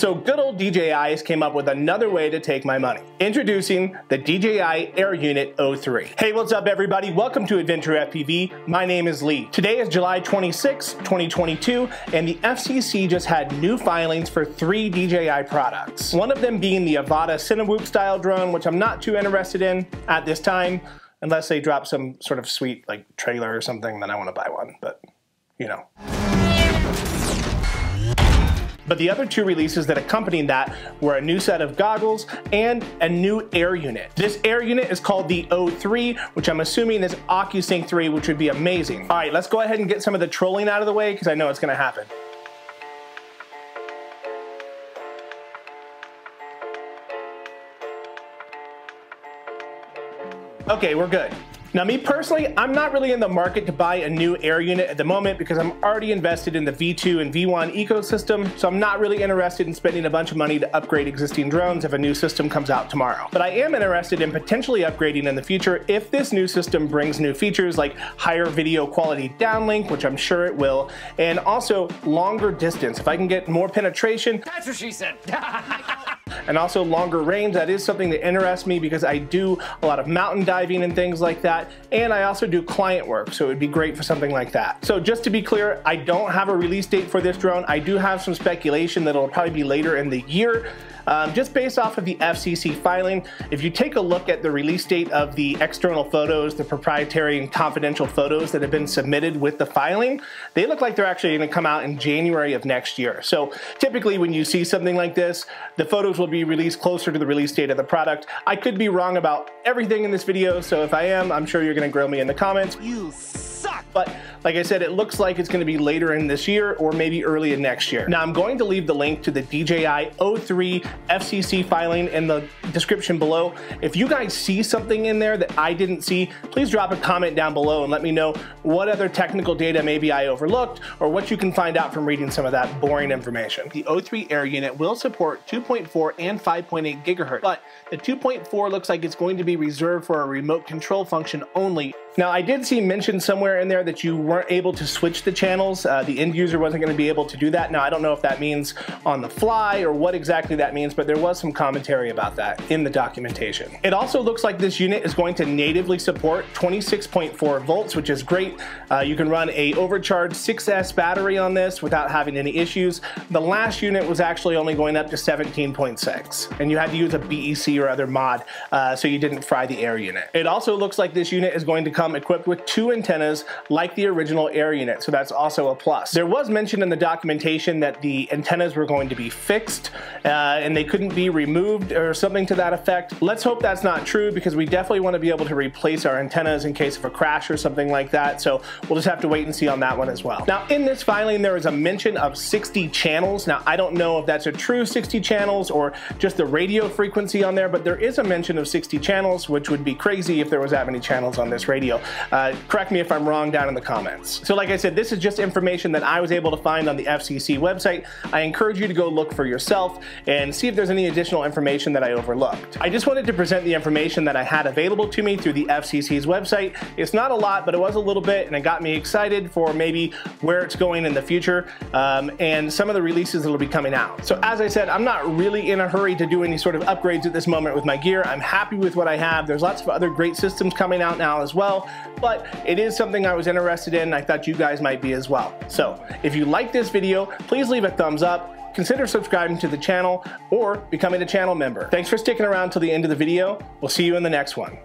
So good old DJI has came up with another way to take my money. Introducing the DJI Air Unit O3. Hey, what's up everybody? Welcome to Adventure FPV. My name is Lee. Today is July 26, 2022, and the FCC just had new filings for 3 DJI products. One of them being the Avata CineWhoop style drone, which I'm not too interested in at this time, unless they drop some sort of sweet like trailer or something, then I want to buy one, but you know. But the other 2 releases that accompanied that were a new set of goggles and a new air unit. This air unit is called the O3, which I'm assuming is OcuSync 3, which would be amazing. All right, let's go ahead and get some of the trolling out of the way because I know it's gonna happen. Okay, we're good. Now me personally, I'm not really in the market to buy a new air unit at the moment because I'm already invested in the V2 and V1 ecosystem, so I'm not really interested in spending a bunch of money to upgrade existing drones if a new system comes out tomorrow. But I am interested in potentially upgrading in the future if this new system brings new features like higher video quality downlink, which I'm sure it will, and also longer distance. If I can get more penetration, that's what she said. And also longer range, that is something that interests me because I do a lot of mountain diving and things like that, and I also do client work, so it would be great for something like that. So just to be clear, I don't have a release date for this drone. I do have some speculation that it'll probably be later in the year, just based off of the FCC filing. If you take a look at the release date of the external photos, the proprietary and confidential photos that have been submitted with the filing, they look like they're actually going to come out in January of next year. So typically when you see something like this, the photos will be released closer to the release date of the product. I could be wrong about everything in this video, so if I am, I'm sure you're going to grill me in the comments. You suck! But like I said, it looks like it's going to be later in this year or maybe early in next year. Now I'm going to leave the link to the DJI O3 FCC filing in the description below. If you guys see something in there that I didn't see, please drop a comment down below and let me know what other technical data maybe I overlooked or what you can find out from reading some of that boring information. The O3 Air unit will support 2.4 and 5.8 gigahertz, but the 2.4 looks like it's going to be reserved for a remote control function only. Now I did see mentioned somewhere in there that you weren't able to switch the channels. The end user wasn't going to be able to do that. Now I don't know if that means on the fly or what exactly that means, but there was some commentary about that in the documentation. It also looks like this unit is going to natively support 26.4 volts, which is great. You can run a overcharged 6S battery on this without having any issues. The last unit was actually only going up to 17.6, and you had to use a BEC or other mod so you didn't fry the air unit. It also looks like this unit is going to come equipped with 2 antennas like the original air unit, so that's also a plus. There was mention in the documentation that the antennas were going to be fixed and they couldn't be removed or something to that effect. Let's hope that's not true because we definitely want to be able to replace our antennas in case of a crash or something like that, so we'll just have to wait and see on that one as well. Now in this filing there was a mention of 60 channels. Now I don't know if that's a true 60 channels or just the radio frequency on there, but there is a mention of 60 channels, which would be crazy if there was that many channels on this radio. Correct me if I'm wrong down in the comments. So like I said, this is just information that I was able to find on the FCC website. I encourage you to go look for yourself and see if there's any additional information that I overlooked. I just wanted to present the information that I had available to me through the FCC's website. It's not a lot, but it was a little bit, and it got me excited for maybe where it's going in the future and some of the releases that will be coming out. So as I said, I'm not really in a hurry to do any sort of upgrades at this moment with my gear. I'm happy with what I have. There's lots of other great systems coming out now as well, but it is something I was interested in and I thought you guys might be as well. So if you like this video, please leave a thumbs up, consider subscribing to the channel or becoming a channel member. Thanks for sticking around till the end of the video. We'll see you in the next one.